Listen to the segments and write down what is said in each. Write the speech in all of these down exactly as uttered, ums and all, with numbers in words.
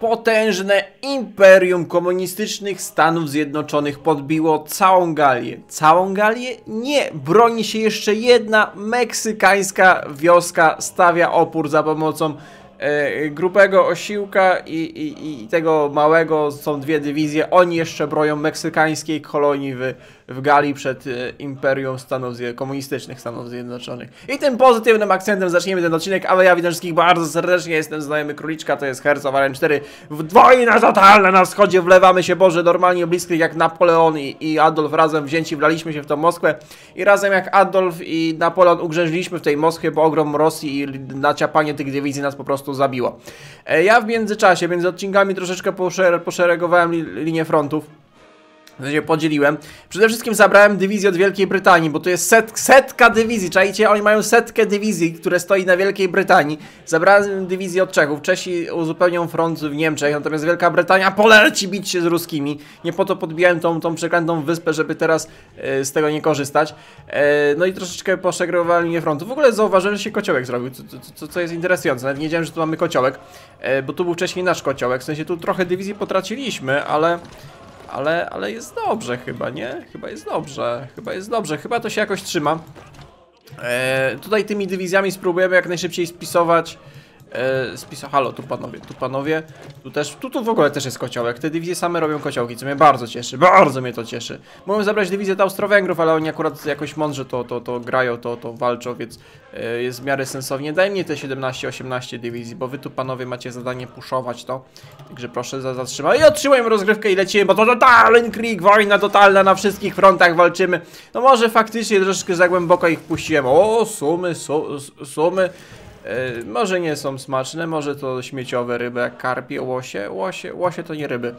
potężne imperium komunistycznych Stanów Zjednoczonych podbiło całą Galię. Całą Galię? Nie! Broni się jeszcze jedna meksykańska wioska, stawia opór za pomocą e, grubego osiłka i, i, i tego małego, są dwie dywizje. Oni jeszcze bronią meksykańskiej kolonii w, w Galii przed e, imperium Stanów Zjednoczonych, komunistycznych Stanów Zjednoczonych. I tym pozytywnym akcentem zaczniemy ten odcinek, ale ja witam wszystkich bardzo serdecznie, jestem znajomy Króliczka, to jest Herzog R cztery. Wojna totalna na wschodzie, wlewamy się, Boże, normalnie bliskich jak Napoleon i, i Adolf razem wzięci, wlaliśmy się w tą Moskwę i razem jak Adolf i Napoleon ugrzęźliśmy w tej Moskwie, bo ogrom Rosji i naciapanie tych dywizji nas po prostu zabiło. E, ja w międzyczasie, między odcinkami troszeczkę poszer poszeregowałem li linię frontów. Się podzieliłem. Przede wszystkim zabrałem dywizję od Wielkiej Brytanii, bo to jest set, setka dywizji, czajcie, oni mają setkę dywizji, które stoi na Wielkiej Brytanii. Zabrałem dywizję od Czechów, Czesi uzupełnią front w Niemczech, natomiast Wielka Brytania poleci bić się z ruskimi. Nie po to podbijałem tą, tą przeklętą wyspę, żeby teraz e, z tego nie korzystać. E, no i troszeczkę poszeregowałem linię frontu. W ogóle zauważyłem, że się kociołek zrobił, co, co, co jest interesujące. Nawet nie wiedziałem, że tu mamy kociołek, e, bo tu był wcześniej nasz kociołek, w sensie tu trochę dywizji potraciliśmy, ale... Ale, ale jest dobrze chyba, nie? Chyba jest dobrze, chyba jest dobrze, chyba to się jakoś trzyma. Eee, tutaj tymi dywizjami spróbujemy jak najszybciej spisować. Eee, spis... Halo, tu panowie, tu panowie, tu też, tu, tu w ogóle też jest kociołek. Te dywizje same robią kociołki, co mnie bardzo cieszy, bardzo mnie to cieszy. Mogłem zabrać dywizję do Austro-Węgrów, ale oni akurat jakoś mądrze to, to, to grają, to, to walczą, więc eee, jest w miarę sensownie. Daj mnie te siedemnaście osiemnaście dywizji, bo wy tu panowie macie zadanie puszować to. Także proszę za zatrzymać. I otrzymałem rozgrywkę i lecimy, bo to totalny krik, wojna totalna, na wszystkich frontach walczymy. No może faktycznie troszeczkę za głęboko ich puściłem. O, sumy, su, sumy. Yy, może nie są smaczne, może to śmieciowe ryby, jak karpie, łosie, łosie, łosie to nie ryby.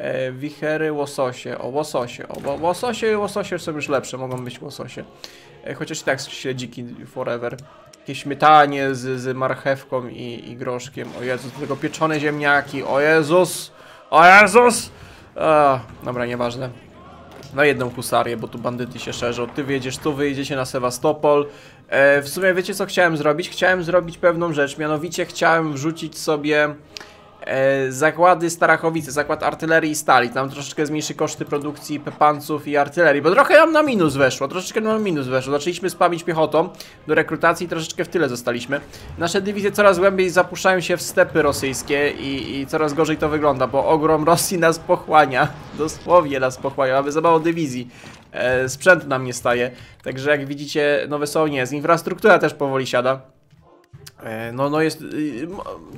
Yy, wichery, łososie, o łososie, o bo, łososie i łososie są już lepsze, mogą być łososie. Yy, chociaż i tak śledziki forever. Jakieś śmietanie z, z marchewką i, i groszkiem, o Jezus, do tego pieczone ziemniaki, o Jezus, o Jezus! Eee, dobra, nieważne. Na jedną husarię, bo tu bandyty się szerzą. Ty wyjedziesz tu, wyjedziecie na Sewastopol. E, w sumie wiecie co chciałem zrobić? Chciałem zrobić pewną rzecz, mianowicie chciałem wrzucić sobie e, zakłady Starachowice, zakład artylerii i stali. Tam troszeczkę zmniejszy koszty produkcji panców i artylerii, bo trochę nam na minus weszło, troszeczkę nam na minus weszło. Zaczęliśmy spamić piechotą do rekrutacji i troszeczkę w tyle zostaliśmy. Nasze dywizje coraz głębiej zapuszają się w stepy rosyjskie i, i coraz gorzej to wygląda, bo ogrom Rosji nas pochłania. Dosłownie nas pochłania, mamy za mało dywizji. E, sprzęt nam nie staje, także jak widzicie, no wesoło nie jest, infrastruktura też powoli siada. e, no, no, jest,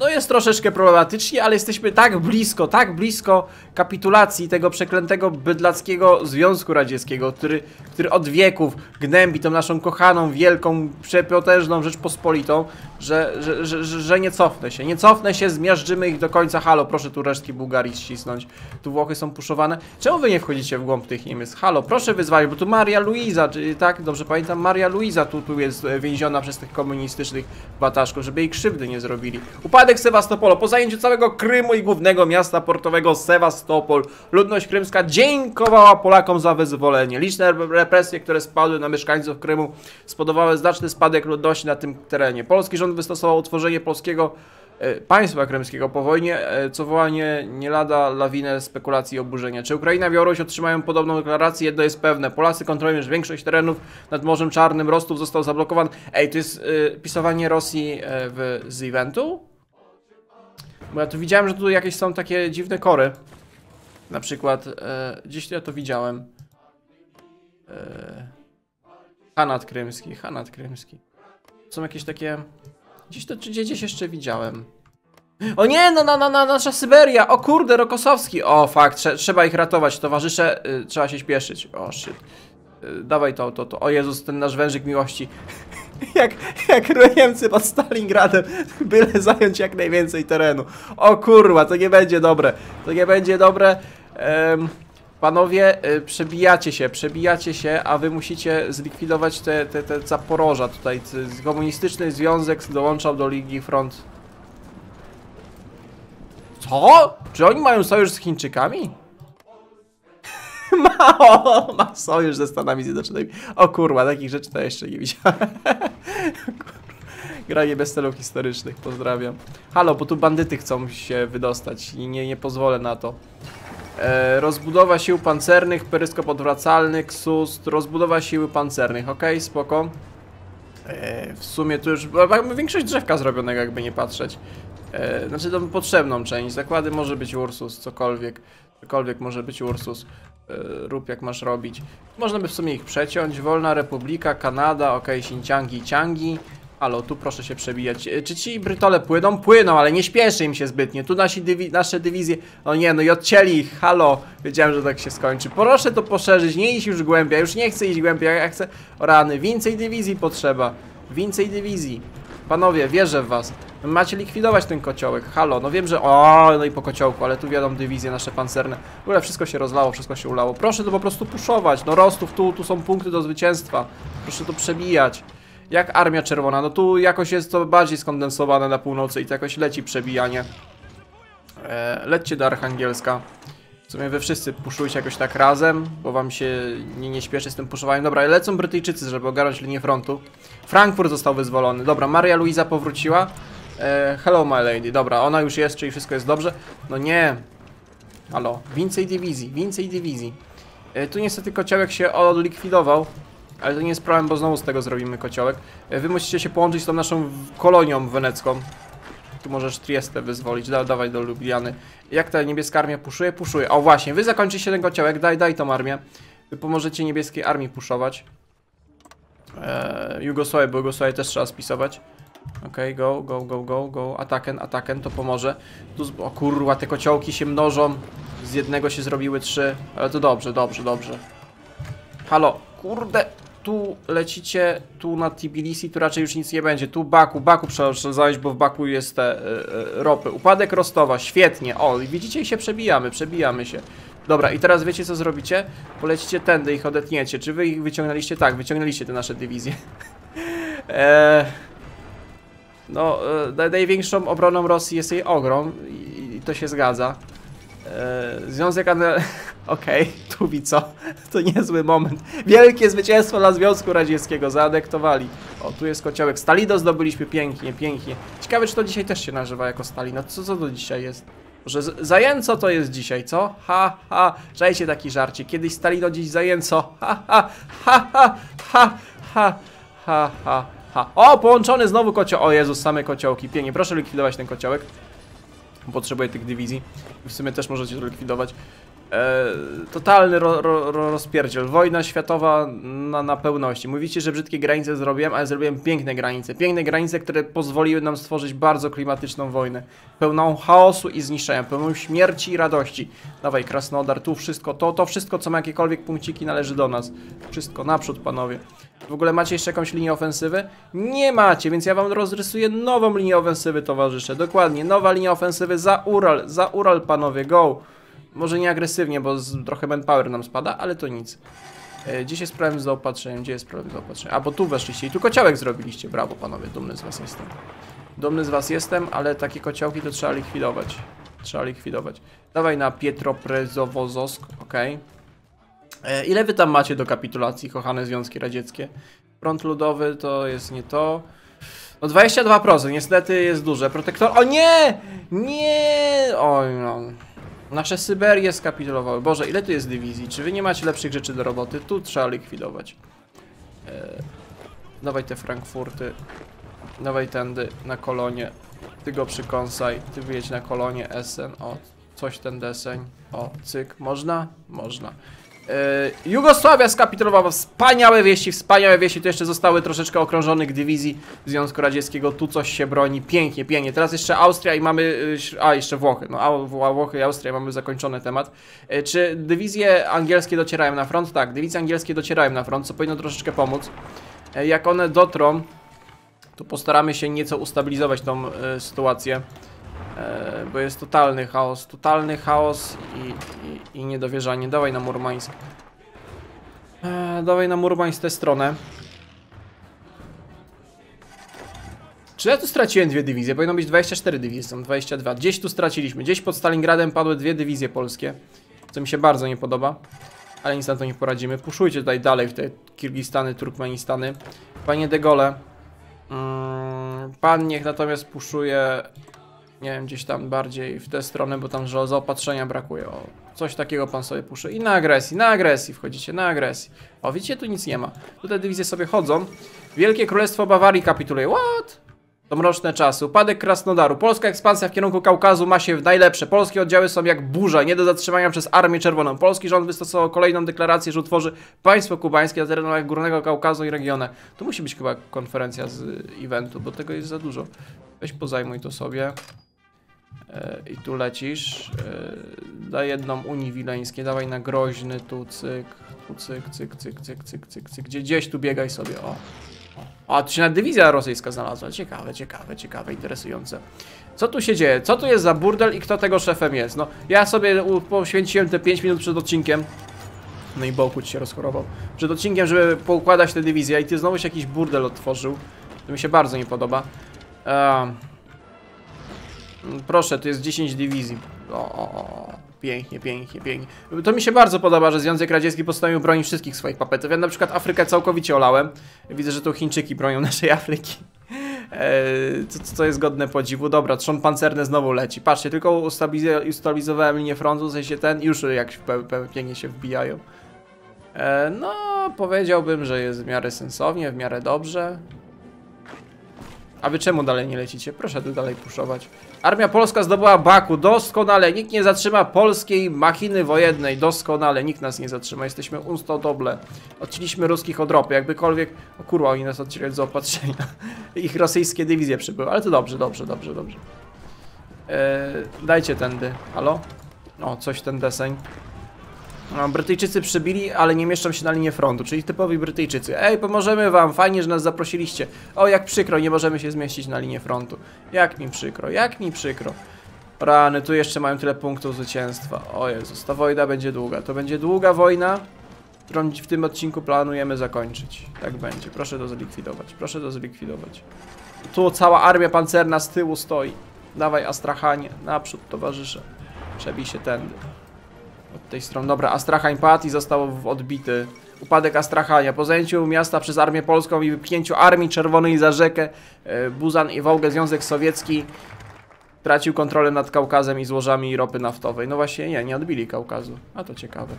no jest troszeczkę problematycznie, ale jesteśmy tak blisko, tak blisko kapitulacji tego przeklętego bydlackiego Związku Radzieckiego, który, który od wieków gnębi tą naszą kochaną, wielką, przepotężną Rzeczpospolitą, że, że, że, że nie cofnę się, nie cofnę się, zmiażdżymy ich do końca. Halo, proszę tu resztki Bułgarii ścisnąć. Tu Włochy są puszowane. Czemu wy nie wchodzicie w głąb tych Niemiec? Halo, proszę wyzwać, bo tu Maria Luisa, czy tak, dobrze pamiętam, Maria Luisa tu, tu jest więziona przez tych komunistycznych bataszków, żeby jej krzywdy nie zrobili. Upadek Sewastopolu, po zajęciu całego Krymu i głównego miasta portowego Sewastopol, ludność krymska dziękowała Polakom za wyzwolenie. Liczne represje, które spadły na mieszkańców Krymu, spowodowały znaczny spadek ludności na tym terenie. Polski rząd wystosował utworzenie polskiego e, państwa krymskiego po wojnie, e, co woła nie, nie lada lawinę spekulacji i oburzenia. Czy Ukraina i Białoruś otrzymają podobną deklarację? Jedno jest pewne. Polacy kontrolują już większość terenów nad Morzem Czarnym. Rostów został zablokowany. Ej, to jest e, pisowanie Rosji e, w, z eventu? Bo ja tu widziałem, że tu jakieś są takie dziwne kory. Na przykład, e, gdzieś ja to widziałem. E, Hanat Krymski, Hanat Krymski. Są jakieś takie... Gdzieś to gdzieś jeszcze widziałem. O nie, no, no, no, no, nasza Syberia! O kurde, Rokosowski! O, fakt, trze trzeba ich ratować, towarzysze, y, trzeba się śpieszyć. O, shit. Y, dawaj to, to, to. O Jezus, ten nasz wężyk miłości. jak, jak Niemcy pod Stalingradem, byle zająć jak najwięcej terenu. O kurwa, to nie będzie dobre. To nie będzie dobre. Um... Panowie, y, przebijacie się, przebijacie się, a wy musicie zlikwidować te, te, te zaporoża tutaj. Komunistyczny Związek dołączał do Ligi Front. Co? Czy oni mają sojusz z Chińczykami? ma, o, ma sojusz ze Stanami Zjednoczonymi. O kurwa, takich rzeczy to jeszcze nie widziałem. Granie bez celów historycznych, pozdrawiam. Halo, bo tu bandyty chcą się wydostać i nie, nie pozwolę na to. E, rozbudowa sił pancernych, peryskop odwracalny, K S U S T, rozbudowa siły pancernych, ok, spoko. E, w sumie tu już większość drzewka zrobionego, jakby nie patrzeć. E, znaczy tą potrzebną część, zakłady może być Ursus, cokolwiek. Cokolwiek może być Ursus, e, rób jak masz robić. Można by w sumie ich przeciąć, Wolna Republika, Kanada, ok, Sinciangi, Ciangi. Halo, tu proszę się przebijać. Czy ci Brytole płyną? Płyną, ale nie śpieszy im się zbytnie. Tu nasi dywi nasze dywizje... O nie, no i odcięli ich. Halo, wiedziałem, że tak się skończy. Proszę to poszerzyć, nie iść już głębiej. Ja już nie chcę iść głębiej, ja chcę... O rany, więcej dywizji potrzeba. Więcej dywizji. Panowie, wierzę w was. Macie likwidować ten kociołek. Halo, no wiem, że... O, no i po kociołku, ale tu wiadomo, dywizje nasze pancerne. W ogóle wszystko się rozlało, wszystko się ulało. Proszę to po prostu puszować. No Rostów, tu, tu są punkty do zwycięstwa. Proszę to przebijać. Jak Armia Czerwona, no tu jakoś jest to bardziej skondensowane na północy i to jakoś leci przebijanie. eee, Lećcie do Archangielska. W sumie wy wszyscy puszujcie jakoś tak razem, bo wam się nie, nie śpieszy z tym puszowaniem. Dobra, lecą Brytyjczycy, żeby ogarnąć linię frontu. Frankfurt został wyzwolony. Dobra, Maria Luisa powróciła. eee, Hello my lady, dobra, ona już jest, czyli wszystko jest dobrze. No nie. Halo, więcej dywizji, więcej dywizji. eee, Tu niestety kociołek się odlikwidował. Ale to nie jest problem, bo znowu z tego zrobimy kociołek. Wy musicie się połączyć z tą naszą kolonią wenecką. Tu możesz Trieste wyzwolić, da, dawaj do Lubliany. Jak ta niebieska armia puszuje? Puszuje. O właśnie, wy zakończycie ten kociołek, daj, daj tą armię. Wy pomożecie niebieskiej armii puszować. Eee, Jugosławię, bo Jugosławię też trzeba spisować. Okej, go, go, go, go, go. Ataken, ataken, to pomoże. Tu, o kurwa, te kociołki się mnożą. Z jednego się zrobiły trzy. Ale to dobrze, dobrze, dobrze. Halo, kurde. Tu lecicie, tu na Tbilisi, tu raczej już nic nie będzie. Tu Baku, Baku trzeba zająć, bo w Baku jest te y, y, ropy. Upadek Rostowa, świetnie. O, i widzicie, i się przebijamy, przebijamy się. Dobra, i teraz wiecie co zrobicie? Polecicie tędy, ich odetniecie. Czy wy ich wyciągnęliście? Tak, wyciągnęliście te nasze dywizje. eee, no, e, największą obroną Rosji jest jej ogrom i, i to się zgadza. Eee, Związek Amerykański. Okej, okay, tu wi co? To niezły moment. Wielkie zwycięstwo dla Związku Radzieckiego. Zaanektowali. O, tu jest kociołek. Stalino zdobyliśmy pięknie, pięknie. Ciekawe, czy to dzisiaj też się nazywa jako Stalino. Co, co to dzisiaj jest? Może zajęco to jest dzisiaj, co? Ha, ha. Żajcie taki żarcie. Kiedyś Stalino, dziś zajęco. Ha, ha, ha, ha, ha, ha, ha, ha, ha. O, połączony znowu kocioł. O Jezus, same kociołki. Pięknie. Proszę likwidować ten kociołek. Potrzebuję tych dywizji. W sumie też możecie to likwidować. Eee, totalny ro, ro, ro, rozpierdziel. Wojna światowa na, na pełności. Mówicie, że brzydkie granice zrobiłem, ale zrobiłem piękne granice. Piękne granice, które pozwoliły nam stworzyć bardzo klimatyczną wojnę. Pełną chaosu i zniszczenia, pełną śmierci i radości. Dawaj, Krasnodar, tu wszystko, to, to wszystko, co ma jakiekolwiek punkciki, należy do nas. Wszystko naprzód, panowie. W ogóle macie jeszcze jakąś linię ofensywy? Nie macie, więc ja wam rozrysuję nową linię ofensywy, towarzysze. Dokładnie, nowa linia ofensywy za Ural, za Ural, panowie, go! Może nie agresywnie, bo z, trochę manpower nam spada, ale to nic. E, gdzie jest problem z zaopatrzeniem? Gdzie jest problem z zaopatrzeniem? A, bo tu weszliście i tu kociołek zrobiliście. Brawo, panowie, dumny z was jestem. Dumny z was jestem, ale takie kociołki to trzeba likwidować. Trzeba likwidować. Dawaj na Pietroprezowozosk, okej. Okay. Ile wy tam macie do kapitulacji, kochane Związki Radzieckie? Front Ludowy to jest nie to. No dwadzieścia dwa procent, niestety jest duże. Protektor... O nie! Nie! Oj no. Nasze Syberie skapitulowały. Boże, ile tu jest dywizji? Czy wy nie macie lepszych rzeczy do roboty? Tu trzeba likwidować. Eee, dawaj te Frankfurty. Dawaj tędy na kolonie. Ty go przykąsaj. Ty wyjedź na kolonie Essen. O, coś ten deseń. O, cyk. Można? Można. Yy, Jugosławia skapitulowała, wspaniałe wieści, wspaniałe wieści, to jeszcze zostały troszeczkę okrążonych dywizji Związku Radzieckiego, tu coś się broni, pięknie, pięknie, teraz jeszcze Austria i mamy, yy, a jeszcze Włochy, no a Włochy i Austria mamy zakończony temat. Yy, czy dywizje angielskie docierają na front? Tak, dywizje angielskie docierają na front, co powinno troszeczkę pomóc. Yy, jak one dotrą, to postaramy się nieco ustabilizować tą yy, sytuację. E, bo jest totalny chaos, totalny chaos i, i, i niedowierzanie. Dawaj na Murmańsk. E, dawaj na Murmańsk tę stronę. Czy ja tu straciłem dwie dywizje? Powinno być dwadzieścia cztery dywizje, są dwadzieścia dwa. Gdzieś tu straciliśmy, gdzieś pod Stalingradem padły dwie dywizje polskie. Co mi się bardzo nie podoba. Ale nic na to nie poradzimy. Puszujcie tutaj dalej w te Kirgistany, Turkmenistany. Panie de Gaulle, Mm, pan niech natomiast puszuje, nie wiem, gdzieś tam bardziej w tę stronę, bo tam że zaopatrzenia brakuje. O, coś takiego pan sobie puszy. I na agresji, na agresji wchodzicie, na agresji. O, widzicie, tu nic nie ma. Tutaj dywizje sobie chodzą. Wielkie Królestwo Bawarii kapituluje. What? To mroczne czasy. Upadek Krasnodaru. Polska ekspansja w kierunku Kaukazu ma się w najlepsze. Polskie oddziały są jak burza, nie do zatrzymania przez Armię Czerwoną. Polski rząd wystosował kolejną deklarację, że utworzy państwo kubańskie na terenach Górnego Kaukazu i regionach. To musi być chyba konferencja z eventu, bo tego jest za dużo. Weź pozajmuj to sobie. Yy, I tu lecisz. Yy, daj jedną Unii Wileńskie. Dawaj na Groźny. Tu cyk. Tu cyk, cyk, cyk, cyk, cyk, cyk, cyk. Gdzie, gdzieś tu biegaj sobie. O. A, tu się nawet dywizja rosyjska znalazła. Ciekawe, ciekawe, ciekawe, interesujące. Co tu się dzieje? Co tu jest za burdel i kto tego szefem jest? No, ja sobie poświęciłem te pięć minut przed odcinkiem. No i Bokuć się rozchorował. Przed odcinkiem, żeby poukładać te dywizje. I ty znowu się jakiś burdel otworzył. To mi się bardzo nie podoba. Um, proszę, tu jest dziesięć dywizji. O, o, o. Pięknie, pięknie, pięknie. To mi się bardzo podoba, że Związek Radziecki postanowił bronić wszystkich swoich papetów. Ja na przykład Afrykę całkowicie olałem. Widzę, że tu Chińczyki bronią naszej Afryki. Eee, co, co jest godne podziwu. Dobra, trzon pancerny znowu leci. Patrzcie, tylko ustabilizowałem linię frontu, w sensie ten już jak pięknie się wbijają. Eee, no, powiedziałbym, że jest w miarę sensownie, w miarę dobrze. A wy czemu dalej nie lecicie? Proszę tu dalej puszować. Armia polska zdobyła Baku. Doskonale. Nikt nie zatrzyma polskiej machiny wojennej. Doskonale. Nikt nas nie zatrzyma. Jesteśmy unstodoble. Odcięliśmy ruskich od ropy. Jakbykolwiek... O kurwa, oni nas odcięli od zaopatrzenia. Ich rosyjskie dywizje przybyły. Ale to dobrze, dobrze, dobrze, dobrze. Eee, dajcie tędy. Halo? O, coś ten deseń. No, Brytyjczycy przybili, ale nie mieszczą się na linię frontu, czyli typowi Brytyjczycy. Ej, pomożemy wam, fajnie, że nas zaprosiliście. O, jak przykro, nie możemy się zmieścić na linię frontu. Jak mi przykro, jak mi przykro. Rany, tu jeszcze mają tyle punktów zwycięstwa. O Jezus, ta wojna będzie długa. To będzie długa wojna, którą w tym odcinku planujemy zakończyć. Tak będzie, proszę to zlikwidować, proszę to zlikwidować. Tu cała armia pancerna z tyłu stoi. Dawaj Astrachanie, naprzód towarzysze. Przebij się tędy. Od tej strony. Dobra, Astrachań padł i został odbity. Upadek Astrachania. Po zajęciu miasta przez Armię Polską i wypchnięciu Armii Czerwonej za rzekę Buzan i Wołgę Związek Sowiecki tracił kontrolę nad Kaukazem i złożami ropy naftowej. No właśnie, nie, nie odbili Kaukazu. A to ciekawe.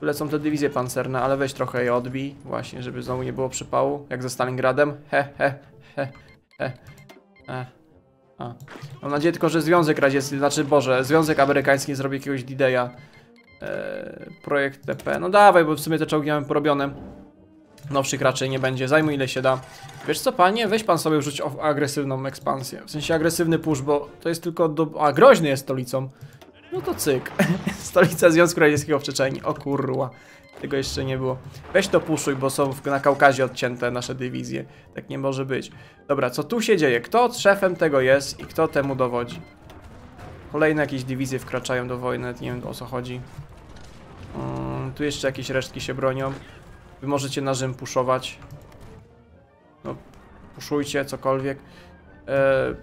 Tu lecą te dywizje pancerne, ale weź trochę je odbij. Właśnie, żeby znowu nie było przypału. Jak ze Stalingradem. He, he, he, he. Ech. A. Mam nadzieję tylko, że Związek Radziecki, znaczy Boże, Związek Amerykański zrobi jakiegoś D-Daya. Eee, projekt T P. No dawaj, bo w sumie te czołgi mamy porobione. Nowszych raczej nie będzie. Zajmuj ile się da. Wiesz co, panie? Weź pan sobie wrzuć agresywną ekspansję. W sensie agresywny push, bo to jest tylko do... A, Groźny jest stolicą. No to cyk. Stolica Związku Radzieckiego w Czeczeniu. O kurwa. Tego jeszcze nie było. Weź to puszuj, bo są na Kaukazie odcięte nasze dywizje. Tak nie może być. Dobra, co tu się dzieje? Kto szefem tego jest i kto temu dowodzi? Kolejne jakieś dywizje wkraczają do wojny, nie wiem o co chodzi. Hmm, tu jeszcze jakieś resztki się bronią. Wy możecie na Rzym puszować. No, puszujcie, cokolwiek. Eee,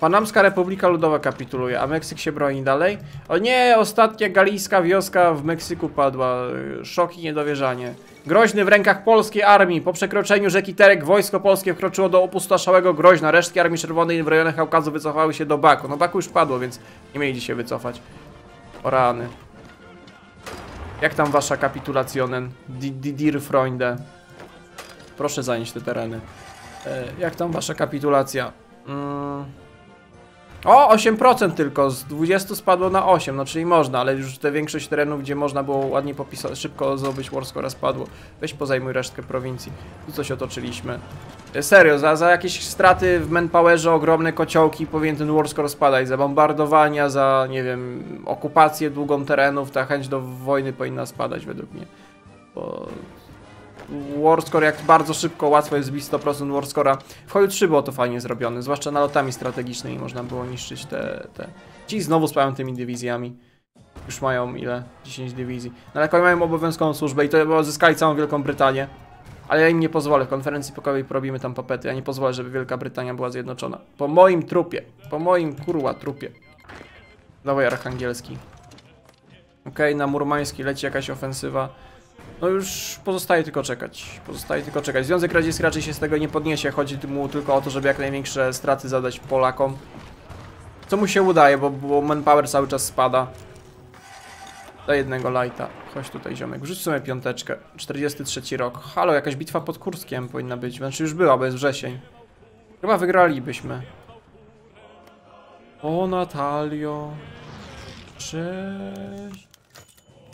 Panamska Republika Ludowa kapituluje, a Meksyk się broni dalej. O nie, ostatnia galijska wioska w Meksyku padła. Szok i niedowierzanie. Groźny w rękach polskiej armii. Po przekroczeniu rzeki Terek wojsko polskie wkroczyło do opustoszałego Groźna. Resztki Armii Czerwonej w rejonach Kaukazu wycofały się do Baku. No Baku już padło, więc nie mieli się wycofać. O rany. Jak tam wasza kapitulationen? Dir Freunde. Proszę zająć te tereny. E, jak tam wasza kapitulacja? Mm. O, osiem procent tylko. Z dwudziestu spadło na osiem, no czyli można, ale już te większość terenów, gdzie można było ładnie popisać, szybko zdobyć Warskora spadło. Weź pozajmuj resztkę prowincji. Tu coś otoczyliśmy. E, serio, za, za jakieś straty w manpowerze, ogromne kociołki powinien ten Warskor spadać. Za bombardowania, za, nie wiem, okupację długą terenów, ta chęć do wojny powinna spadać według mnie. Bo... Warscore jak bardzo szybko, łatwo jest zbić sto procent Warscora. W Hoju trzy było to fajnie zrobione, zwłaszcza nalotami strategicznymi można było niszczyć te... te. Ci znowu spają tymi dywizjami. Już mają ile? dziesięć dywizji. No ale oni mają obowiązkową służbę i to odzyskali całą Wielką Brytanię. Ale ja im nie pozwolę, w konferencji pokojowej porobimy tam papety. Ja nie pozwolę, żeby Wielka Brytania była zjednoczona. Po moim trupie, po moim kurwa trupie. Dawaj Archangielski. Okej, okay, na Murmański leci jakaś ofensywa. No już pozostaje tylko czekać. Pozostaje tylko czekać. Związek Radziecki raczej się z tego nie podniesie. Chodzi mu tylko o to, żeby jak największe straty zadać Polakom. Co mu się udaje, bo, bo manpower cały czas spada. Do jednego lajta. Chodź tutaj, ziomek. Wrzuć sobie piąteczkę. czterdziesty trzeci rok. Halo, jakaś bitwa pod Kurskiem powinna być. Znaczy już była, bo jest wrzesień. Chyba wygralibyśmy. O, Natalio. Cześć.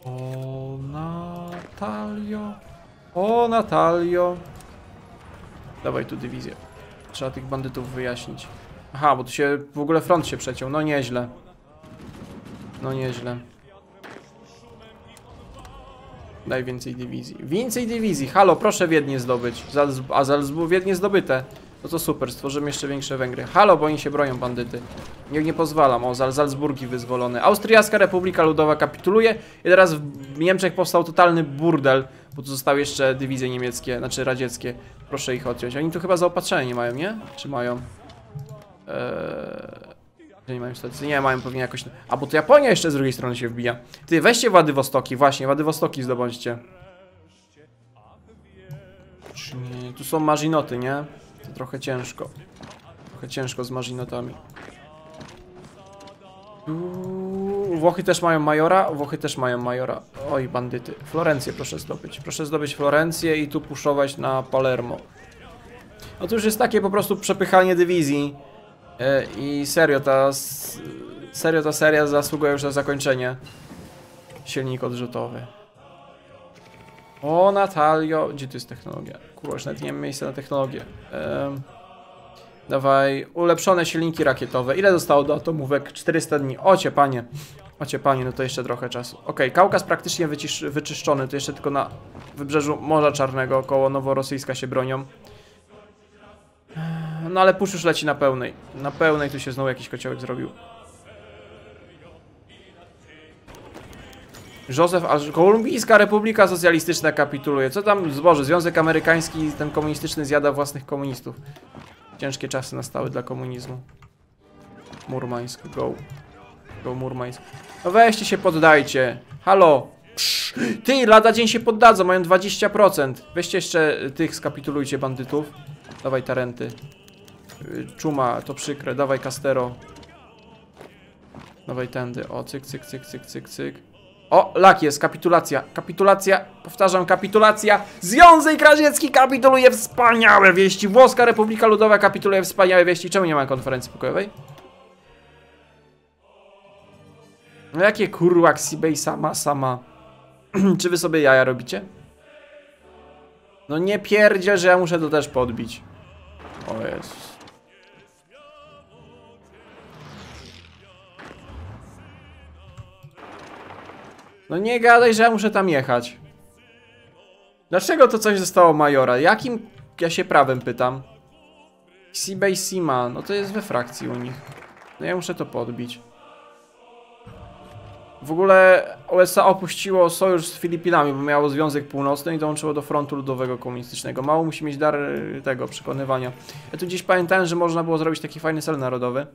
O, Natalio. O, Natalio. Dawaj tu dywizję. Trzeba tych bandytów wyjaśnić. Aha, bo tu się w ogóle front się przeciął. No nieźle. No nieźle. Daj więcej dywizji. Więcej dywizji. Halo, proszę Wiednie zdobyć. A Zalzbu Wiednie zdobyte. No to super, stworzymy jeszcze większe Węgry. Halo, bo oni się bronią, bandyty. Nie, nie pozwalam. O, Zal Salzburgi wyzwolone. Austriacka Republika Ludowa kapituluje. I teraz w Niemczech powstał totalny burdel, bo tu zostały jeszcze dywizje niemieckie, znaczy radzieckie. Proszę ich odciąć. Oni tu chyba zaopatrzenie nie mają, nie? Czy mają? Eee... Nie mają stacji, nie mają pewnie jakoś. A bo to Japonia jeszcze z drugiej strony się wbija. Ty, weźcie Władywostoki, właśnie, Władywostoki zdobądźcie. Nie, tu są marzinoty, nie? To trochę ciężko. Trochę ciężko z marzinotami. Uuu, Włochy też mają majora, Włochy też mają majora. Oj, bandyty. Florencję proszę zdobyć. Proszę zdobyć Florencję i tu puszować na Palermo. No to już jest takie po prostu przepychanie dywizji. I serio ta, serio ta seria zasługuje już na zakończenie. Silnik odrzutowy. O, Natalio, gdzie tu jest technologia? Kurwa, nawet nie mam miejsca na technologię. Ehm, dawaj, ulepszone silniki rakietowe. Ile zostało do atomówek? czterysta dni. Ocie panie, ocie panie, no to jeszcze trochę czasu. Okej, okay, Kaukaz praktycznie wycisz, wyczyszczony, to jeszcze tylko na wybrzeżu Morza Czarnego koło Noworosyjska się bronią. No ale pusz już leci na pełnej. Na pełnej tu się znowu jakiś kociołek zrobił. Józef, aż Kolumbijska Republika Socjalistyczna kapituluje. Co tam zboży? Związek Amerykański, ten komunistyczny zjada własnych komunistów. Ciężkie czasy nastały dla komunizmu. Murmańsk, go. Go Murmańsk. No weźcie się, poddajcie. Halo. Psz. Ty, lada dzień się poddadzą, mają dwadzieścia procent. Weźcie jeszcze tych, skapitulujcie bandytów. Dawaj tarenty. Czuma, to przykre, dawaj Castero. Dawaj tędy, o cyk, cyk, cyk, cyk, cyk, cyk. O, lak jest, kapitulacja, kapitulacja, powtarzam, kapitulacja. Związek Radziecki kapituluje, wspaniałe wieści. Włoska Republika Ludowa kapituluje, wspaniałe wieści. Czemu nie ma konferencji pokojowej? No jakie kurwa ksibej sama, sama. Czy wy sobie jaja robicie? No nie pierdziel, że ja muszę to też podbić. O Jezus. No nie gadaj, że ja muszę tam jechać. Dlaczego to coś zostało majora? Jakim ja się prawem pytam? Sibej Sima, no to jest we frakcji u nich. No ja muszę to podbić. W ogóle U S A opuściło sojusz z Filipinami, bo miało Związek Północny i dołączyło do Frontu Ludowego Komunistycznego. Mało musi mieć dar tego przekonywania. Ja tu gdzieś pamiętałem, że można było zrobić taki fajny cel narodowy.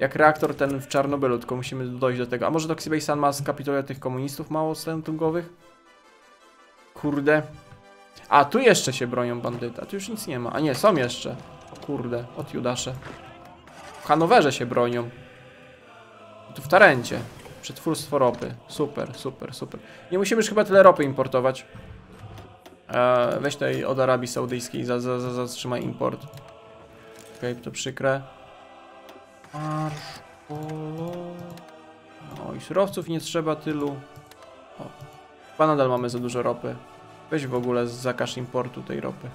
Jak reaktor ten w Czarnobylu, tylko musimy dojść do tego. A może Toxibay San ma skapituluje tych komunistów mało centungowych? Kurde. A tu jeszcze się bronią bandyta. Tu już nic nie ma. A nie, są jeszcze. O kurde, od Judasze. W Hanowerze się bronią. Tu w Tarencie. Przetwórstwo ropy. Super, super, super. Nie musimy już chyba tyle ropy importować. Eee, weź tutaj od Arabii Saudyjskiej. Za, za, za, zatrzymaj import. Okej, okay, to przykre. Marsz polo... No i surowców nie trzeba tylu. O, chyba nadal mamy za dużo ropy. Weź w ogóle zakaż importu tej ropy.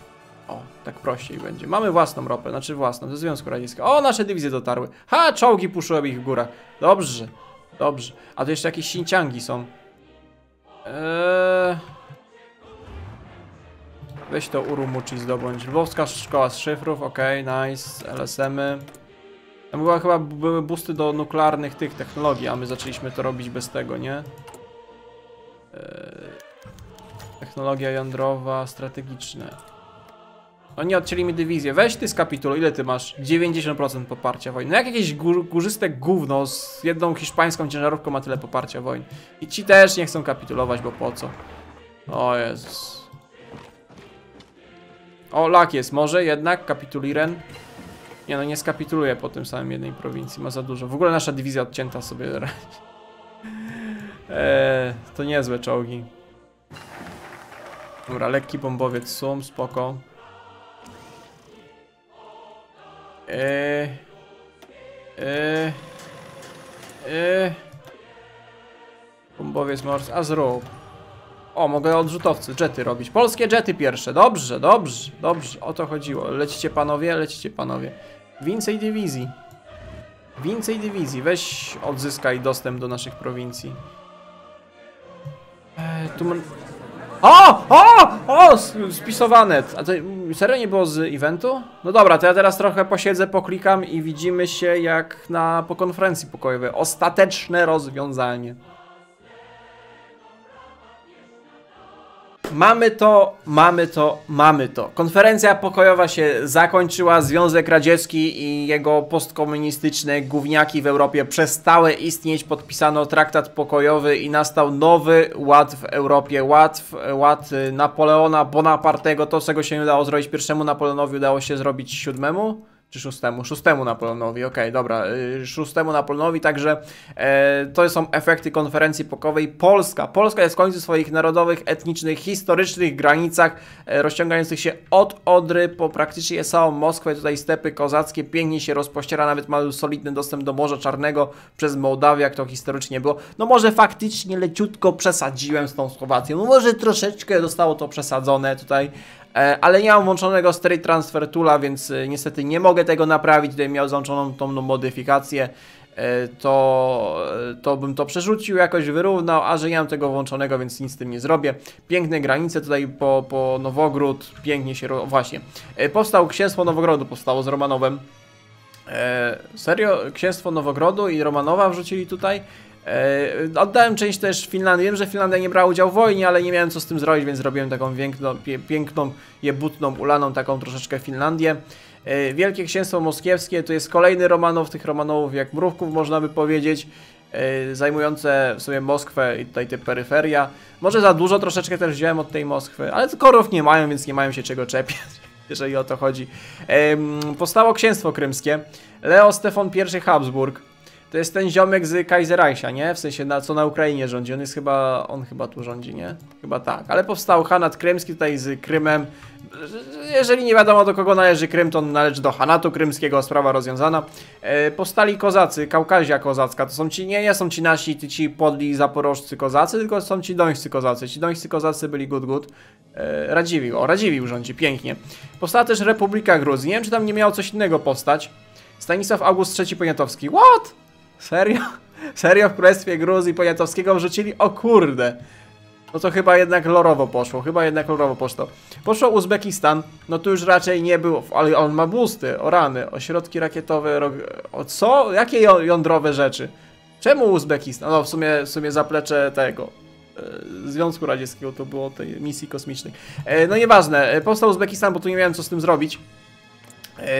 O, tak prościej będzie. Mamy własną ropę, znaczy własną, ze Związku Radzieckiego. O, nasze dywizje dotarły. Ha, czołgi puszyły ich w górach. Dobrze, dobrze. A tu jeszcze jakieś Sinciangi są. Eee... Weź to Urumuchi zdobądź. Lwowska szkoła z szyfrów, okej, okay, nice. L S M-y. Tam była, chyba były boosty do nuklearnych tych technologii, a my zaczęliśmy to robić bez tego, nie? Eee, technologia jądrowa, strategiczne. Oni odcięli mi dywizję. Weź ty z kapitulu, ile ty masz? dziewięćdziesiąt procent poparcia wojny. No jak jakieś gór, górzyste gówno z jedną hiszpańską ciężarówką ma tyle poparcia wojny. I ci też nie chcą kapitulować, bo po co? O Jezus. O, lak jest. Może jednak kapituliren. Nie no, nie skapituluje po tym samym jednej prowincji. Ma za dużo. W ogóle nasza dywizja odcięta sobie radzi. Eee, to niezłe czołgi. Dobra, lekki bombowiec Sum, spoko. Eee, eee, eee. Bombowiec Mors, a zrób. O, mogę odrzutowcy, jety robić. Polskie jety pierwsze, dobrze, dobrze, dobrze. O to chodziło, lecicie panowie, lecicie panowie. Więcej dywizji. Więcej dywizji, weź odzyskaj dostęp do naszych prowincji. Eee, tu mam... O! O! O! Spisowane! A to serio nie było z eventu? No dobra, to ja teraz trochę posiedzę, poklikam i widzimy się jak na po konferencji pokojowej. Ostateczne rozwiązanie. Mamy to, mamy to, mamy to. Konferencja pokojowa się zakończyła, Związek Radziecki i jego postkomunistyczne gówniaki w Europie przestały istnieć, podpisano traktat pokojowy i nastał nowy ład w Europie, ład, ład Napoleona Bonapartego, to czego się nie udało zrobić pierwszemu Napoleonowi, udało się zrobić siódmemu? Czy szóstemu? Szóstemu Napoleonowi, okej, okay, dobra, szóstemu Napoleonowi, także e, to są efekty konferencji pokojowej. Polska, Polska jest w końcu w swoich narodowych, etnicznych, historycznych granicach, e, rozciągających się od Odry po praktycznie całą Moskwę, tutaj stepy kozackie, pięknie się rozpościera, nawet ma solidny dostęp do Morza Czarnego przez Mołdawię, jak to historycznie było. No może faktycznie leciutko przesadziłem z tą Słowacją, no może troszeczkę zostało to przesadzone tutaj, ale nie mam włączonego Straight Transfer Toola, więc niestety nie mogę tego naprawić. Gdybym miał załączoną tą modyfikację, to, to bym to przerzucił, jakoś wyrównał, a że nie mam tego włączonego, więc nic z tym nie zrobię. Piękne granice tutaj po, po Nowogród, pięknie się... Właśnie, powstał Księstwo Nowogrodu, powstało z Romanowem. E, serio? Księstwo Nowogrodu i Romanowa wrzucili tutaj? Eee, oddałem część też Finlandii. Wiem, że Finlandia nie brała udziału w wojnie, ale nie miałem co z tym zrobić, więc zrobiłem taką piękną, pie, piękną jebutną, ulaną taką troszeczkę Finlandię. Eee, Wielkie Księstwo Moskiewskie to jest kolejny Romanow, tych Romanowów jak mrówków można by powiedzieć, eee, zajmujące w sobie Moskwę i tutaj te peryferia. Może za dużo troszeczkę też wziąłem od tej Moskwy, ale korów nie mają, więc nie mają się czego czepiać, jeżeli o to chodzi. Eee, powstało Księstwo Krymskie. Leo Stefan I Habsburg. To jest ten ziomek z Kaiserreicha, nie? W sensie, na, co na Ukrainie rządzi. On jest chyba... On chyba tu rządzi, nie? Chyba tak. Ale powstał Hanat Krymski tutaj z Krymem. Jeżeli nie wiadomo do kogo należy Krym, to on należy do Hanatu Krymskiego. Sprawa rozwiązana. E, powstali Kozacy, Kaukazia Kozacka. To są ci... Nie, nie są ci nasi, ci podli zaporożcy Kozacy, tylko są ci dońscy Kozacy. Ci dońscy Kozacy byli good, good. E, Radziwił. O, Radziwił rządzi. Pięknie. Powstała też Republika Gruzji. Nie wiem, czy tam nie miało coś innego powstać. Stanisław August trzeci Poniatowski. What? Serio? Serio w Królestwie Gruzji Poniatowskiego wrzucili? O kurde! No to chyba jednak lorowo poszło, chyba jednak lorowo poszło. Poszło Uzbekistan, no tu już raczej nie było, ale on ma busty, o rany, ośrodki rakietowe, o co? Jakie jądrowe rzeczy? Czemu Uzbekistan? No w sumie, w sumie zaplecze tego Związku Radzieckiego to było tej misji kosmicznej. No nieważne, powstał Uzbekistan, bo tu nie miałem co z tym zrobić.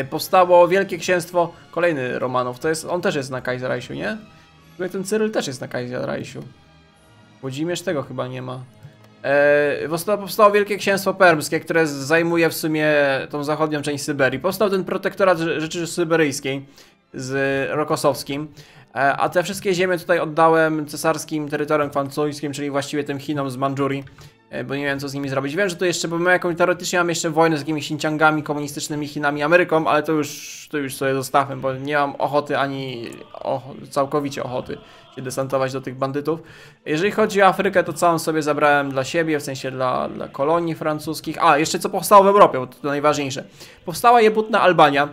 Powstało Wielkie Księstwo, kolejny Romanow, to jest, on też jest na Kaiserreichu, nie? Ten Cyryl też jest na Kaiserreichu. Włodzimierz tego chyba nie ma. E, powstało Wielkie Księstwo Permskie, które zajmuje w sumie tą zachodnią część Syberii. Powstał ten protektorat Rzeczy Syberyjskiej z Rokosowskim. E, a te wszystkie ziemie tutaj oddałem cesarskim terytorium kwancujskim, czyli właściwie tym Chinom z Mandżurii. Bo nie wiem co z nimi zrobić. Wiem, że to jeszcze, bo my jakąś teoretycznie mamy jeszcze wojnę z jakimiś Sinciangami, komunistycznymi Chinami, Ameryką, ale to już, to już sobie zostawmy, bo nie mam ochoty ani o, całkowicie ochoty się desantować do tych bandytów. Jeżeli chodzi o Afrykę, to całą sobie zabrałem dla siebie, w sensie dla, dla kolonii francuskich. A, jeszcze co powstało w Europie, bo to najważniejsze. Powstała jebutna Albania.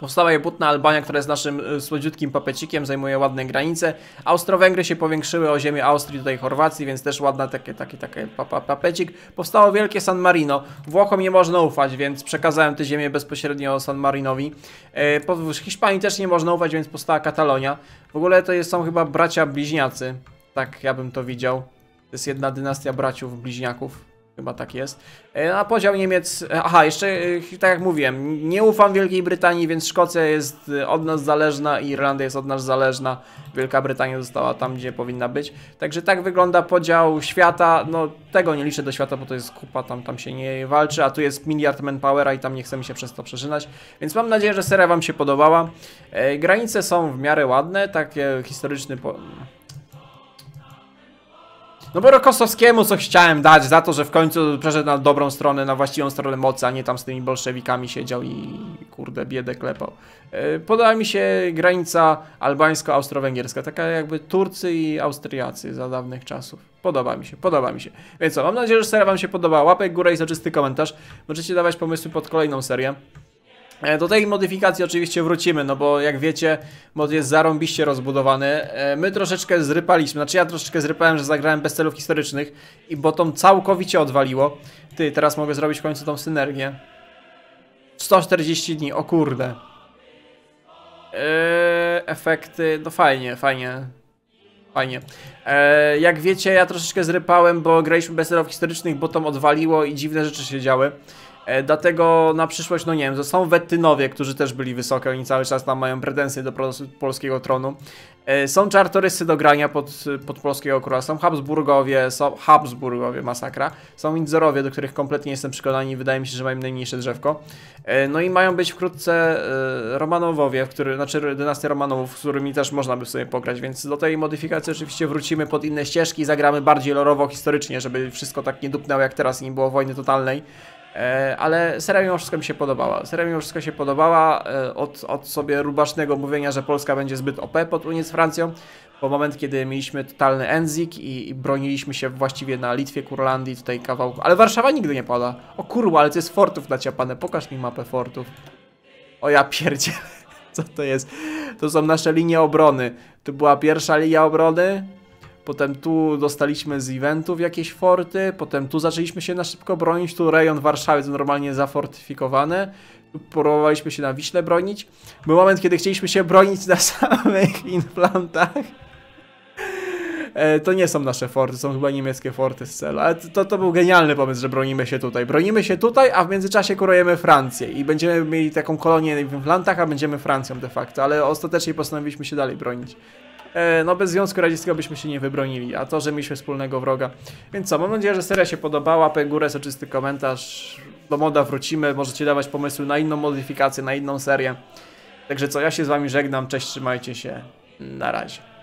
Powstała jebutna Albania, która jest naszym słodziutkim papecikiem, zajmuje ładne granice. Austro-Węgry się powiększyły o ziemię Austrii, tutaj Chorwacji, więc też ładna takie, takie, takie papecik. Powstało wielkie San Marino. Włochom nie można ufać, więc przekazałem tę ziemię bezpośrednio San Marinowi. E, Hiszpanii też nie można ufać, więc powstała Katalonia. W ogóle to jest, są chyba bracia bliźniacy. Tak ja bym to widział. To jest jedna dynastia braciów bliźniaków. Chyba tak jest. A podział Niemiec... Aha, jeszcze tak jak mówiłem, nie ufam Wielkiej Brytanii, więc Szkocja jest od nas zależna i Irlandia jest od nas zależna. Wielka Brytania została tam, gdzie powinna być. Także tak wygląda podział świata. No tego nie liczę do świata, bo to jest kupa, tam, tam się nie walczy, a tu jest miliard manpowera i tam nie chcemy się przez to przeżynać. Więc mam nadzieję, że seria wam się podobała. Granice są w miarę ładne, takie historyczny... Po... No bo Rokosowskiemu co chciałem dać za to, że w końcu przeszedł na dobrą stronę, na właściwą stronę mocy, a nie tam z tymi bolszewikami siedział i kurde biedę klepał. Yy, Podoba mi się granica albańsko-austro-węgierska, taka jakby Turcy i Austriacy za dawnych czasów. Podoba mi się, podoba mi się. Więc co, mam nadzieję, że seria wam się podobała. Łapek w górę i soczysty komentarz. Możecie dawać pomysły pod kolejną serię. Do tej modyfikacji oczywiście wrócimy, no bo jak wiecie, mod jest zarąbiście rozbudowany. My troszeczkę zrypaliśmy, znaczy ja troszeczkę zrypałem, że zagrałem bez celów historycznych i bo to całkowicie odwaliło. Ty, teraz mogę zrobić w końcu tą synergię. sto czterdzieści dni, o kurde. Yy, efekty, no fajnie, fajnie. Fajnie. E, jak wiecie, ja troszeczkę zrypałem, bo graliśmy bez celów historycznych, bo to odwaliło i dziwne rzeczy się działy. E, dlatego na przyszłość, no nie wiem, to są Wettynowie, którzy też byli wysoko, oni cały czas tam mają pretensje do polskiego tronu. E, są Czartoryscy do grania pod, pod polskiego króla, są Habsburgowie, są Habsburgowie, masakra. Są Windzorowie, do których kompletnie jestem przekonany i wydaje mi się, że mają najmniejsze drzewko. E, no i mają być wkrótce e, Romanowowie, który, znaczy dynastia Romanowów, z którymi też można by sobie pograć, więc do tej modyfikacji oczywiście wrócimy pod inne ścieżki i zagramy bardziej lorowo, historycznie, żeby wszystko tak nie dupnęło jak teraz i nie było wojny totalnej. Ale seria mimo wszystko mi się podobała. Seria mimo wszystko się podobała od, od sobie rubasznego mówienia, że Polska będzie zbyt O P pod Unię z Francją, po moment, kiedy mieliśmy totalny Enzik i, i broniliśmy się właściwie na Litwie, Kurlandii, tutaj kawałku. Ale Warszawa nigdy nie pada. O kurwa, ale to jest fortów naciapane. Pokaż mi mapę fortów. O ja pierdzielę. Co to jest? To są nasze linie obrony. Tu była pierwsza linia obrony. Potem tu dostaliśmy z eventów jakieś forty, potem tu zaczęliśmy się na szybko bronić, tu rejon Warszawy to normalnie zafortyfikowane, tu próbowaliśmy się na Wiśle bronić. Był moment, kiedy chcieliśmy się bronić na samych implantach. To nie są nasze forty, są chyba niemieckie forty z celu, ale to, to był genialny pomysł, że bronimy się tutaj. Bronimy się tutaj, a w międzyczasie kurujemy Francję i będziemy mieli taką kolonię w implantach, a będziemy Francją de facto, ale ostatecznie postanowiliśmy się dalej bronić. No bez Związku Radzieckiego byśmy się nie wybronili, a to, że mieliśmy wspólnego wroga. Więc co, mam nadzieję, że seria się podobała, łapę górę, soczysty komentarz, do moda wrócimy, możecie dawać pomysły na inną modyfikację, na inną serię. Także co, ja się z wami żegnam, cześć, trzymajcie się, na razie.